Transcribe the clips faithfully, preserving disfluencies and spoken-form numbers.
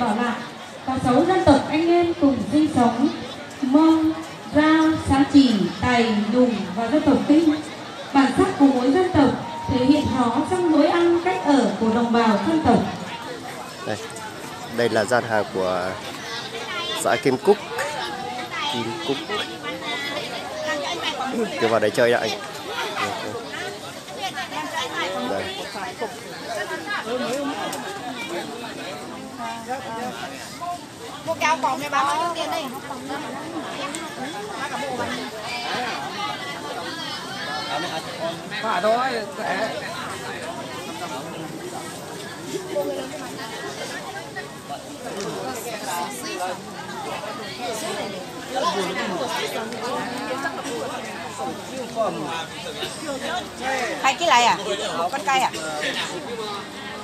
Bảo Lạc và sáu dân tộc anh em cùng sinh sống Mông, Dao, Xá Chỉ, Tày, Nùng và dân tộc Kinh. Bản sắc của mỗi dân tộc thể hiện nó trong lối ăn, cách ở của đồng bào dân tộc. Đây, đây là gian hàng của xã Kim Cúc. Kim Cúc. Cứ vào đây chơi đã anh. Đây. Mua cao còng này bán bao nhiêu tiền đây? Phải thôi, sẽ. Hai ký này à? Một con cây à?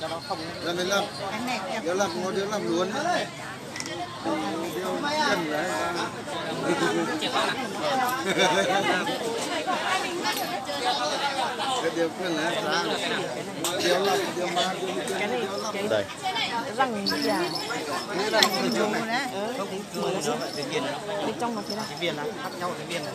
Cho nó không. Làm đến làm. Điều làm ngon, điều làm luôn. Đây. Răng gì à? Bên trong là thế nào? Viên là khác nhau cái viên này.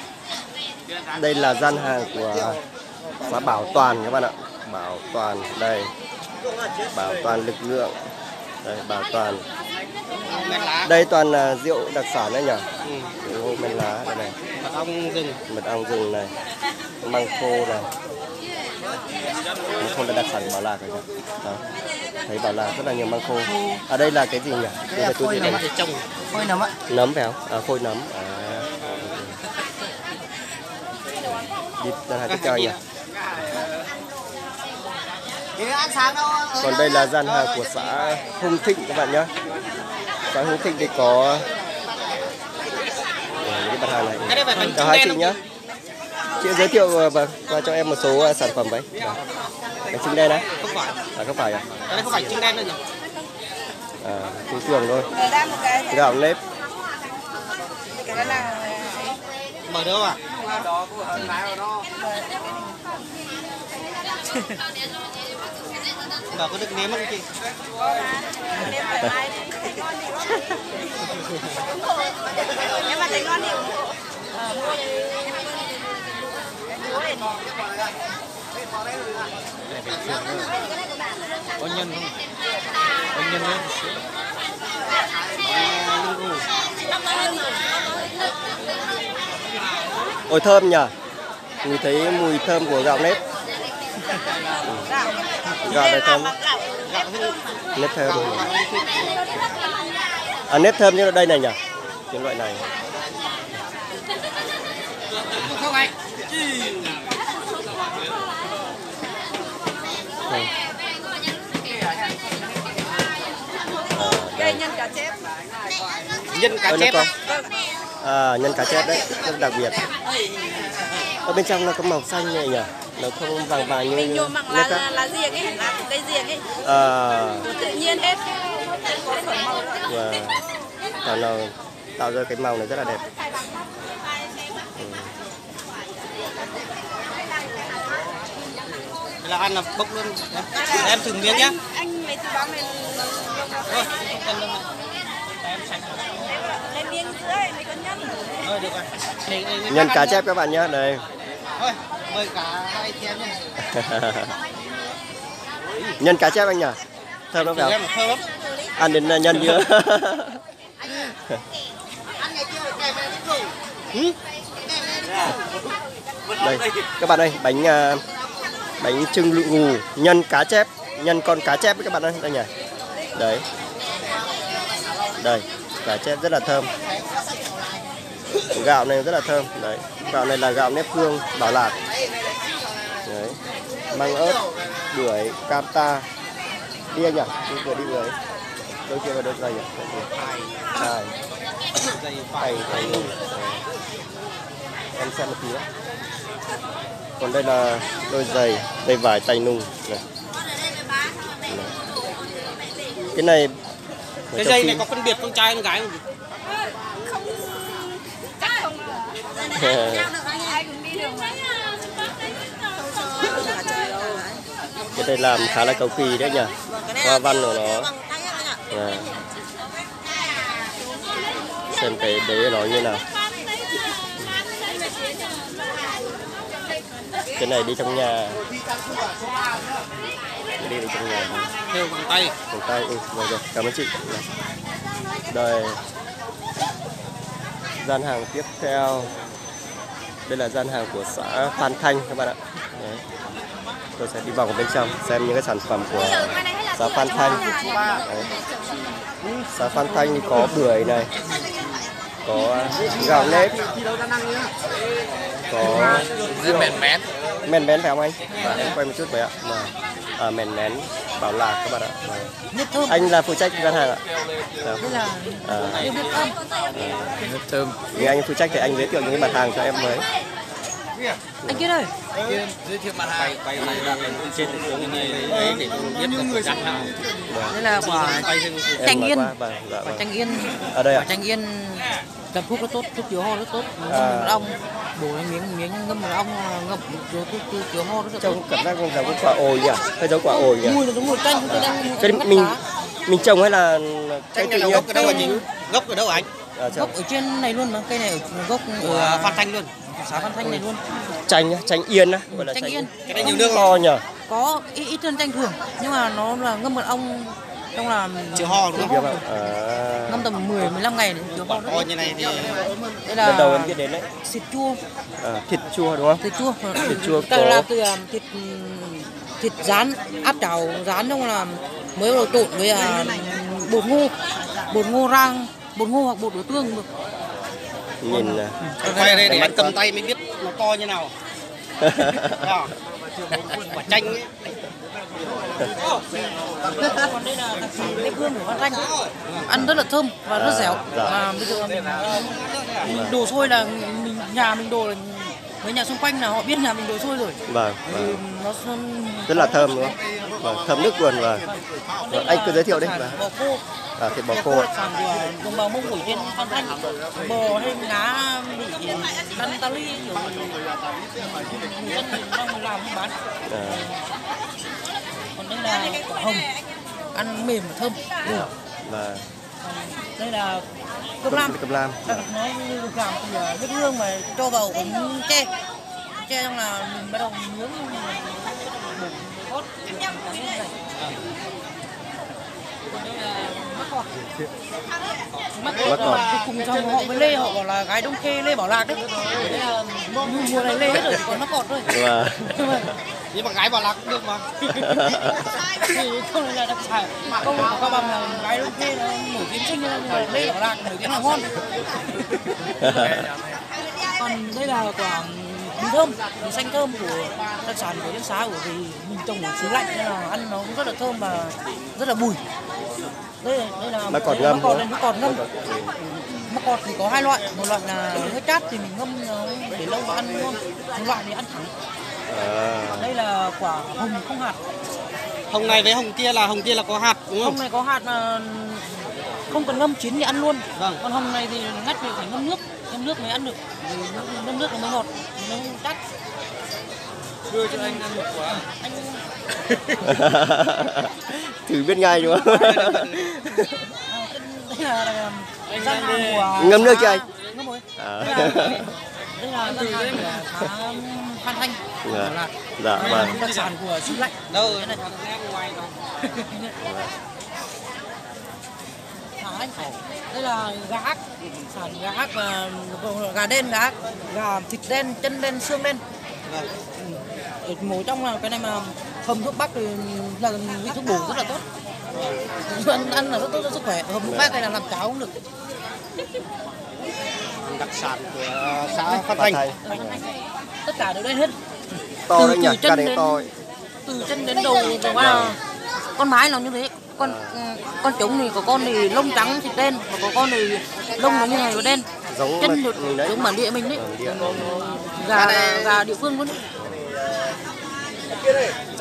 Đây là gian hàng của xã Bảo Toàn các bạn ạ. Bảo Toàn đây. Bảo Toàn lực lượng. Đây, Bảo Toàn. Đây toàn là rượu đặc sản đấy nhỉ? Ừ, rượu men lá đây này. Mật ong rừng, mật ong rừng này. Măng khô này. Măng khô là đặc sản của Bảo Lạc rồi nhỉ? Đó. Thấy Bảo Lạc rất là nhiều măng khô. À đây là cái gì nhỉ? Đây là tôi thấy này. Khôi nấm ạ. Nấm phải không? À khôi nấm. À. Đi ra hàng tiếp theo anh nhỉ? Còn đây là gian hàng của xã Hưng Thịnh các bạn nhé. Xã Hưng Thịnh thì có những mặt hàng này. Chào hai chị nhé. Chị giới thiệu và qua cho em một số sản phẩm đấy. Bánh trưng đen đấy. Không phải. À không phải à? Cái này không phải trưng đen đâu nhỉ? À trứng thường thôi. Gạo nếp. Mở được không ạ? Đó cũng hơn lái nó. Bảo có được nếm không chị? Nếu mà thấy ngon thì mua cái có nhân không? Có nhân đấy. Ôi thơm nhỉ? Mình thấy mùi thơm của gạo nếp. Gạo này thơm. Nếp thơm. À nếp thơm như đây này nhỉ? Cái loại này. Đây nhân cá chép. Nhân cá chép. À, nhân cá chép đấy, rất đặc biệt. Ở bên trong nó có màu xanh này nhỉ? Nó không vàng vàng như mình nhôm bằng lá, lá riềng ấy, lá của cây riềng ấy. À. Tự nhiên hết, có phẩm màu rồi. Và nó tạo ra cái màu này rất là đẹp. Ừ. Là ăn là bốc luôn. Em thử miếng nhé. Anh mấy thứ đó mình... Thôi, em sạch nhân cá chép các bạn nhé, đây. Mời cả hai chị em nhé. Nhân cá chép anh nhỉ? Thơm lắm phải không? Ăn đến nhân nữa. Đây, các bạn ơi, bánh bánh trưng lụ ngù nhân cá chép, nhân con cá chép với các bạn ơi, đây nhỉ. Đấy. Đây, cá chép rất là thơm. Gạo này rất là thơm. Đấy, gạo này là gạo nếp hương Bảo Lạc. Đấy. Măng ớt, bưởi, cam ta. Đi anh nhỉ, đi vừa đi vừa ấy. Đôi kia vào đôi giày nhỉ. Đây. Đây, đây. Em xem một tí nữa. Còn đây là đôi giày, dây vải tay nung này. Cái này cái dây này có phân biệt con trai con gái không? Không. Chắc không. Cái này làm khá là cầu kỳ đấy nhỉ. Hoa văn của nó. À. Xem cái đấy nó như nào. Cái này đi trong nhà. Đi vào trong nhà. Theo bằng tay. Bằng tay, ừ, rồi rồi, cảm ơn chị. Đây. Gian hàng tiếp theo. Đây là gian hàng của xã Phan Thanh các bạn ạ. Đấy. Tôi sẽ đi vào bên trong xem những cái sản phẩm của xã Phan Thanh. Đấy. Xã Phan Thanh có bưởi này. Có gạo nếp. Có rất mềm mén. Mềm mén phải không anh? Và em quay một chút vậy ạ. Mà à, mềm mén Bảo Lạc các bạn ạ. Và... anh là phụ trách gian hàng ạ. Là à, nước thơm. Vì anh phụ trách thì anh giới thiệu những cái mặt hàng cho em mới. Anh kia ơi. Giới thiệu mặt hàng. Trên để biết được gian hàng. Đây là quả chanh yên. Quả chanh yên. Ở đây ạ. Chanh yên làm thuốc rất tốt, thuốc chữa ho rất tốt. Ông bổ miếng miếng ngâm ong ngập chữa ho rất là tốt. Cảm giác giống quả ổi nhỉ? Hay giống quả ổi nhỉ? Mùi nó giống mùi chanh. Cái mình mình trồng hay là cây tự nhiên? Gốc ở đâu anh? Gốc ở đâu anh? Gốc ở trên này luôn mà, cây này ở gốc của Phan Thanh luôn. Xã Phan Thanh này luôn. Chanh, chanh yên á, gọi là chanh yên. Cái này nhiều nước lo nhỉ? Có ít ít hơn chanh thường, nhưng mà nó là ngâm mật ong trong là chữa ho đúng không? Ngâm tầm mười mười lăm ngày để chữa ho. Ho như này thì đây là lần đầu em biết đến đấy. Thịt chua. À, thịt chua đúng không? Thịt chua. Thịt chua. Đây là từ thịt thịt rán áp chảo rán trong là mới vào trộn với bột ngô, bột ngô rang, bột ngô hoặc bột đỗ tương được. Nhìn là quay đây để anh cầm tay mới biết nó to như nào. Quả chanh ấy. Còn đây là đặc sản địa phương của Phan Thanh. Ăn rất là thơm và rất dẻo. Mà bây giờ mình đồ xôi là mình nhà mình đồ là mấy nhà xung quanh là họ biết nhà mình đồ xôi rồi. Vâng. Nó rất là thơm đúng không? Thơm nước quần và anh cứ giới thiệu đi. À, thịt bò khô. Đồng bào Mông Cổ trên Phan Thanh, bò hay ngá bị ăn tali nhiều. Người dân mong làm không bán. À. Còn đây là quả hồng, ăn mềm và thơm. Và là... đây là cơm lam. Cơm lam. Nó được làm từ nước hương mà cho vào ống tre, tre trong là mình bắt đầu nướng. Mắc cọt cùng dòng họ với Lê, họ bảo là gái Đông Khê Lê Bảo Lạc đấy. Mùa này Lê hết rồi, còn mắc cọt thôi. Nhưng mà gái Bảo Lạc cũng được mà. Không là đặc sản. Không có Cao Bằng là gái Đông Khê nó nổi tiếng sinh là Lê Bảo Lạc nổi tiếng là ngon. Còn đây là quả mì thơm, mì xanh thơm của đặc sản của dân xá, của vì mình trồng ở xứ lạnh nên là ăn nó cũng rất là thơm và rất là bùi. Đây, đây là mắc cọt ngâm. Mắc cọt này, mắc cọt ngâm. Mắc cọt thì có hai loại, một loại là hơi chát thì mình ngâm để lâu và ăn ngon, một loại thì ăn thẳng. À. Đây là quả hồng không hạt. Hồng này với hồng kia là hồng kia là có hạt đúng không? Hồng này có hạt mà không cần ngâm chín thì ăn luôn. Vâng. Còn hồng này thì ngắt thì phải ngâm nước, ngâm nước mới ăn được. Ngâm nước nó mới ngọt, nó không chát. Đưa cho anh ăn một quả. Anh thử biết ngay đúng không? Ngâm nước chưa anh? Ngâm rồi. Đây là từ Phan Thanh. Dạ vâng. Đặc sản của xứ lạnh. Đâu? Ngoài anh. Đây là gà ác, sản gà ác và gà đen, gà ác, gà thịt đen, chân đen, xương đen. Ừ. Mổ trong là cái này mà hầm thuốc bắc thì là vị thuốc bổ rất là tốt. Ăn, ăn là rất tốt cho sức khỏe, hầm thuốc bắc này là làm cháo cũng được. Đặc sản của xã Phan Thanh. Tất cả đều đây hết. To đấy nhỉ, cả đến to. Từ chân đến đầu là con mái nó như thế. Con con trống thì có con thì lông trắng thịt đen, và có con thì lông nó như này nó đen. Giống chân được giống bản địa mình đấy. Gà gà địa phương luôn.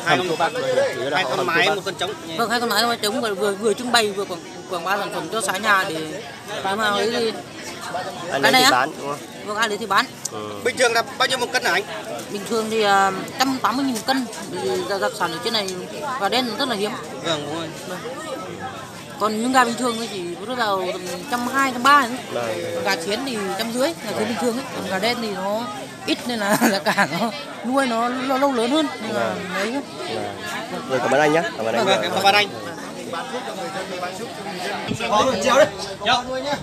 Hai con mái, hai con mái, một con trống. Vâng, hai con mái, một con trống vừa vừa, vừa trưng bày vừa quảng quảng bá sản phẩm cho xã nhà để làm nào ấy thì anh lấy này thì bán đúng không? Vâng, ai lấy thì bán. Ừ. Bình thường là bao nhiêu một cân hả anh? Bình thường thì một trăm tám mươi nghìn một cân. Đặc sản ở trên này gà đen rất là hiếm. Vâng, đúng rồi. Vâng. Còn những gà bình thường thì chỉ rơi vào một trăm hai mươi, một trăm ba mươi. Gà chiến thì một trăm rưỡi, gà chiến bình thường ấy. Còn gà đen thì nó ít nên là giá cả nó nuôi nó lâu lớn hơn. Nên là đấy. Rồi, cảm ơn anh nhé. Cảm ơn anh. Vâng, cảm ơn anh. Bán thuốc cho người dân, người bán thuốc cho người dân. Có được chéo đấy. Dạ. Nuôi nhé.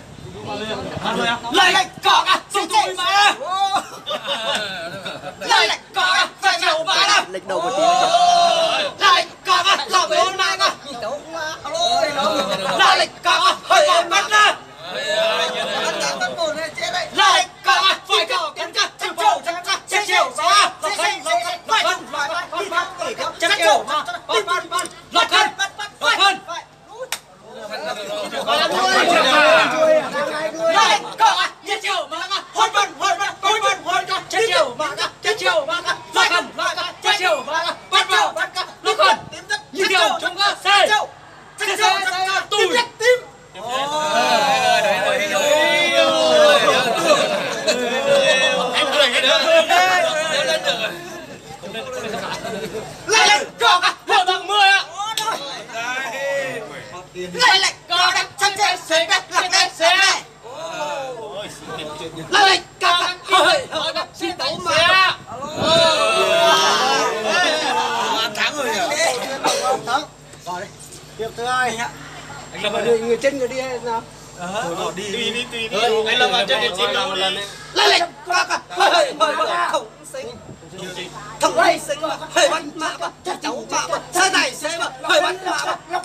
Lại lại cỏ cả, súng chui mà đây. Lại lại cỏ cả, phải đầu mà đây. Lệch đầu một tí. Lại cỏ cả, lọt vào nang à. Lại cỏ cả, hơi còn bắt đây. Lại cỏ cả, phải cỏ cắn cắn, chịu chịu chắn chắn, chịu chịu ra, lọt cắn lọt cắn, phải cắn phải cắn, phải cắn, chịu chịu mà, bắt bắt bắt, lọt cắn lọt cắn. Lại cọ chết chiều mà các hôn vân hôn vân hôn vân hôn các chết chiều mà các chết chiều mà các lại gần lại các chết chiều mà các bắt vào bắt các lúc gần như điều trong các xe xe xe tụi tim lại cọ các lợn bằng mưa ạ lại lại cọ các chân chân xe các lại lại xe lại cả hơi hơi xin tấu mà thắng rồi thắng rồi tiếp thứ hai anh Lâm ơi người chân người đi hay nào đi đi đi đi anh Lâm vào chân để chìm lòng một lần lại lại cả hơi hơi hơi không xinh thằng này xinh mà hơi bắn mạ mà chặt cháu mạ mà thế này xinh mà hơi bắn mạ mà lóc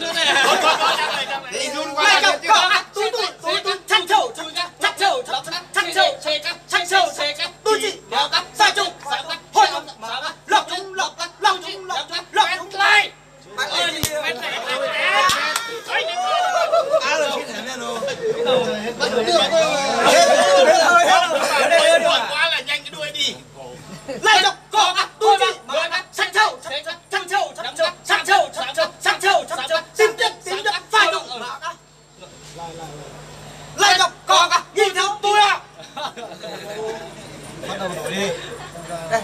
trước này đi luôn qua lại có đặt túi túi túi túi chăn trâu chăn trâu chăn trâu chăn trâu tôi chỉ vào các sai trục sai các thôi lọc chúng lọc các lọc chúng lọc các lọc chúng lại bắt lên đi bắt lên á rồi cái này luôn bắt được rồi quá là nhanh cái đuôi đi lại lọc cò các tôi chỉ vào các chăn trâu chăn trâu chăn trâu chăn trâu chăn trâu chăn trâu chăn trâu xin tiếp xin tiếp phải trục lại lọc cò các nhìn thấy tôi à bắt đầu đổi đi đây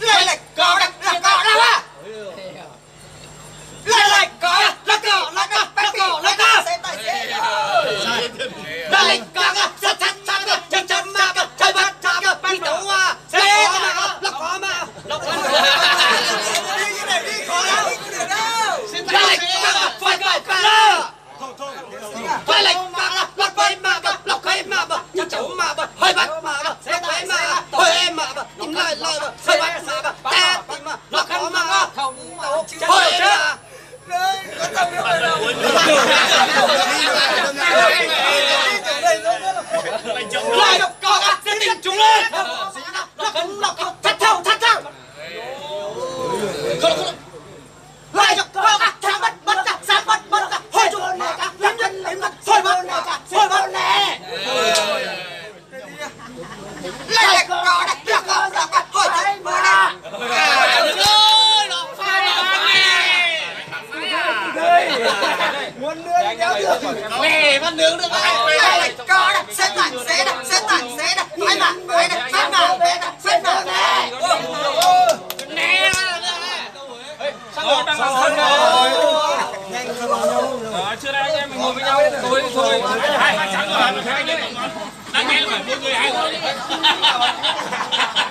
lại lại cò đặt là cò đâu á lại lại cò là cò là cò là cò là cò lại cò chặt chặt chặt chặt chặt mà chặt bắt chặt bắt đầu à thế mà là cò mà đi cái này đi cò đâu lại cò phải cò cò phải lại cò lắc bay mà lắc bay mà chặt cháu mà hơi bắt mà sẽ tay mà hơi em mà thôi thôi hai ba trắng rồi, hai người hai người